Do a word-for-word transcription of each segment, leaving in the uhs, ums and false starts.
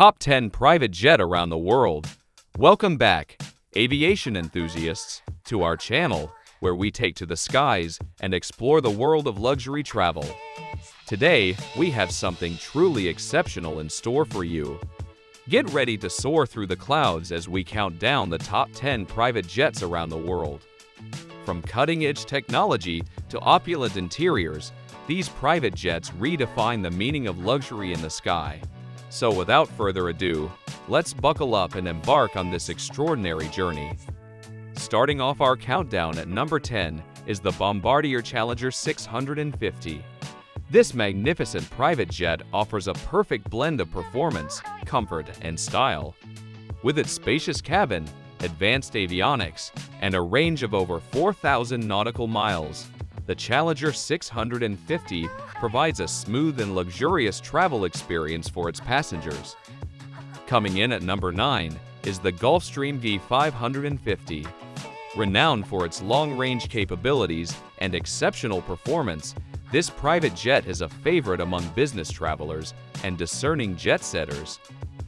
Top ten Private Jet Around the World. Welcome back, aviation enthusiasts, to our channel, where we take to the skies and explore the world of luxury travel. Today, we have something truly exceptional in store for you. Get ready to soar through the clouds as we count down the top ten private jets around the world. From cutting-edge technology to opulent interiors, these private jets redefine the meaning of luxury in the sky. So without further ado, let's buckle up and embark on this extraordinary journey. Starting off our countdown at number ten is the Bombardier Challenger six hundred fifty. This magnificent private jet offers a perfect blend of performance, comfort, and style. With its spacious cabin, advanced avionics, and a range of over four thousand nautical miles, the Challenger six hundred fifty provides a smooth and luxurious travel experience for its passengers. Coming in at number nine is the Gulfstream G five hundred fifty. Renowned for its long-range capabilities and exceptional performance, this private jet is a favorite among business travelers and discerning jet setters.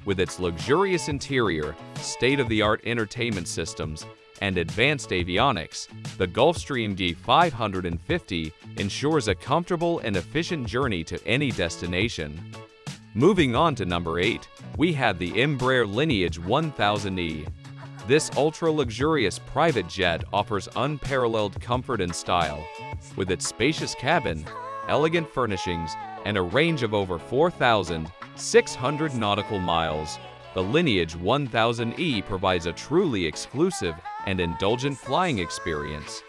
With its luxurious interior, state-of-the-art entertainment systems, and advanced avionics, the Gulfstream G five hundred fifty ensures a comfortable and efficient journey to any destination. Moving on to number eight, we have the Embraer Lineage one thousand E. This ultra-luxurious private jet offers unparalleled comfort and style. With its spacious cabin, elegant furnishings, and a range of over four thousand six hundred nautical miles, the Lineage one thousand E provides a truly exclusive and indulgent flying experience.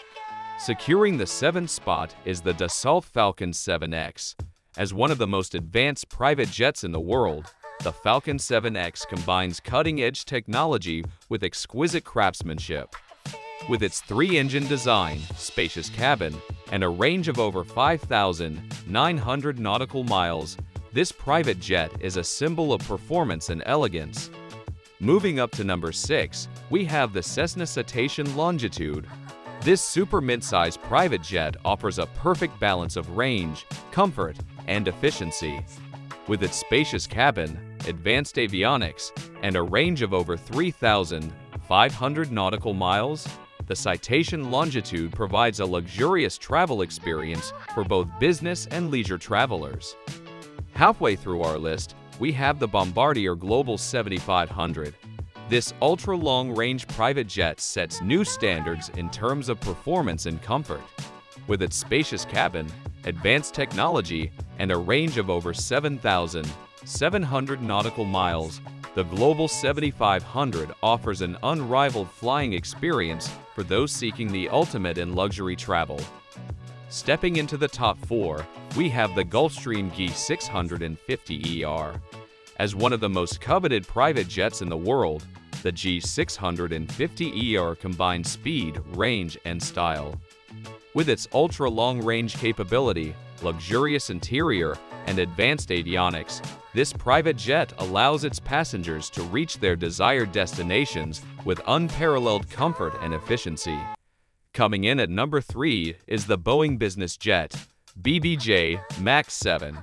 Securing the seventh spot is the Dassault Falcon seven X. As one of the most advanced private jets in the world, the Falcon seven X combines cutting-edge technology with exquisite craftsmanship. With its three-engine design, spacious cabin, and a range of over five thousand nine hundred nautical miles, this private jet is a symbol of performance and elegance. Moving up to number six, we have the Cessna Citation Longitude. This super midsize private jet offers a perfect balance of range, comfort, and efficiency. With its spacious cabin, advanced avionics, and a range of over three thousand five hundred nautical miles, the Citation Longitude provides a luxurious travel experience for both business and leisure travelers. Halfway through our list, we have the Bombardier Global seventy-five hundred. This ultra-long-range private jet sets new standards in terms of performance and comfort. With its spacious cabin, advanced technology, and a range of over seven thousand seven hundred nautical miles, the Global seventy-five hundred offers an unrivaled flying experience for those seeking the ultimate in luxury travel. Stepping into the top four, we have the Gulfstream G six hundred fifty E R. As one of the most coveted private jets in the world, the G six hundred fifty E R combines speed, range, and style. With its ultra-long-range capability, luxurious interior, and advanced avionics, this private jet allows its passengers to reach their desired destinations with unparalleled comfort and efficiency. Coming in at number three is the Boeing Business Jet, B B J MAX seven.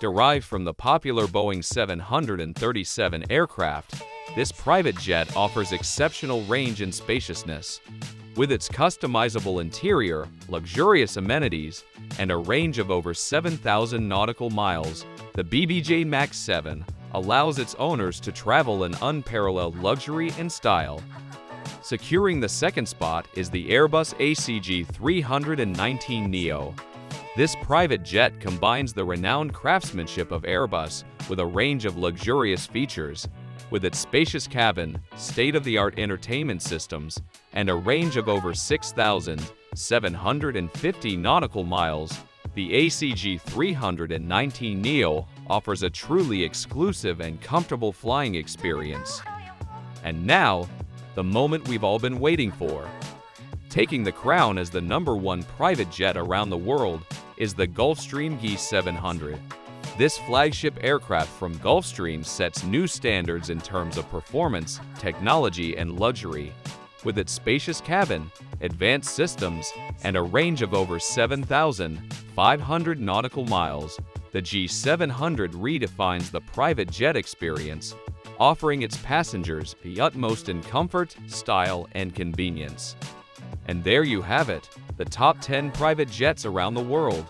Derived from the popular Boeing seven hundred thirty-seven aircraft, this private jet offers exceptional range and spaciousness. With its customizable interior, luxurious amenities, and a range of over seven thousand nautical miles, the B B J MAX seven allows its owners to travel in unparalleled luxury and style. Securing the second spot is the Airbus A C J three nineteen neo. This private jet combines the renowned craftsmanship of Airbus with a range of luxurious features. With its spacious cabin, state-of-the-art entertainment systems, and a range of over six thousand seven hundred fifty nautical miles, the A C J three nineteen neo offers a truly exclusive and comfortable flying experience. And now, the moment we've all been waiting for. Taking the crown as the number one private jet around the world is the Gulfstream G seven hundred. This flagship aircraft from Gulfstream sets new standards in terms of performance, technology, and luxury. With its spacious cabin, advanced systems, and a range of over seven thousand five hundred nautical miles, The G seven hundred redefines the private jet experience, offering its passengers the utmost in comfort, style, and convenience. And there you have it, the top ten private jets around the world.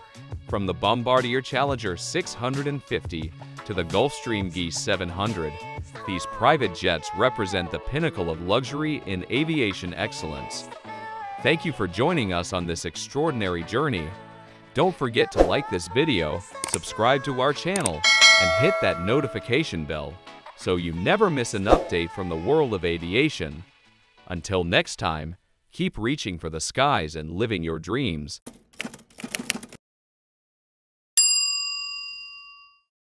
From the Bombardier Challenger six hundred fifty to the Gulfstream G seven hundred, these private jets represent the pinnacle of luxury in aviation excellence. Thank you for joining us on this extraordinary journey. Don't forget to like this video, subscribe to our channel, and hit that notification bell so you never miss an update from the world of aviation. Until next time, keep reaching for the skies and living your dreams.